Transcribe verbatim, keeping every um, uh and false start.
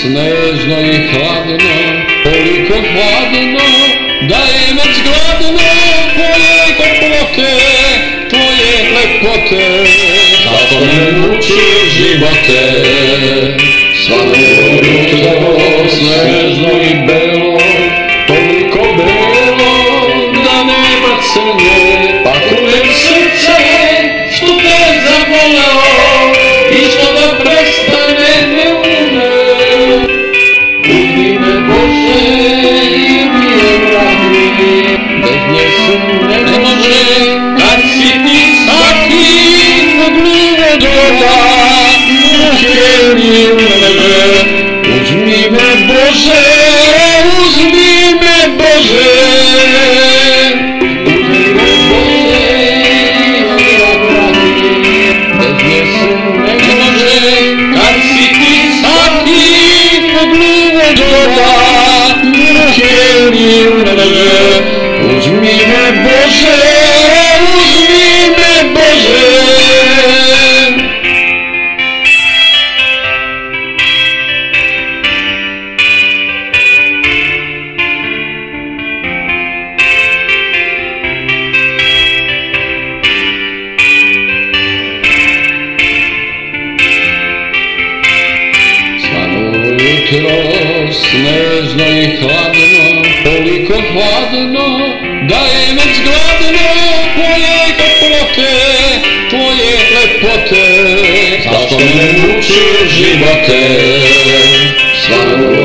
Snežno i hladno, koliko hladno, da je već gladno, tvoje toplote, tvoje lepote, kako me muči živote. Svako jutro, snežno i belo, toliko belo, da nema crne, pa kujem srce, što te zavoleo, i što da prestane ne umre. Uvijek me Bože, i uvijek radi, bez nje sam ne može, kad si ti svaki, od mine doda, muke mi umre. Uzmi me Bože, uzmi me Bože. Uzmi me Bože, uzmi me Bože. Samo jutro, snežno i hladno, toliko hladno, da je već gladno, tvoje toplote, tvoje lepote, zašto me muči živote.